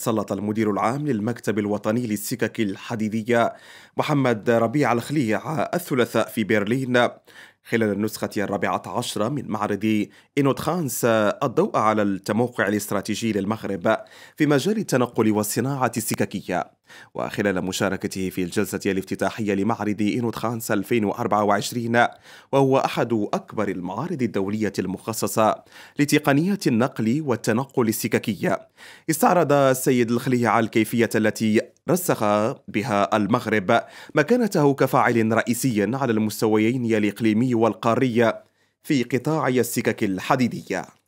سلط المدير العام للمكتب الوطني للسكك الحديدية محمد ربيع الخليع الثلاثاء في برلين خلال النسخة الرابعة عشرة من معرض اينوتخانس الضوء على التموقع الاستراتيجي للمغرب في مجال التنقل والصناعة السككية. وخلال مشاركته في الجلسة الافتتاحية لمعرض اينوتخانس 2024، وهو أحد أكبر المعارض الدولية المخصصة لتقنية النقل والتنقل السككية، استعرض السيد الخليع الكيفية التي رسخ بها المغرب مكانته كفاعل رئيسي على المستويين الإقليمي والقاري في قطاع السكك الحديدية.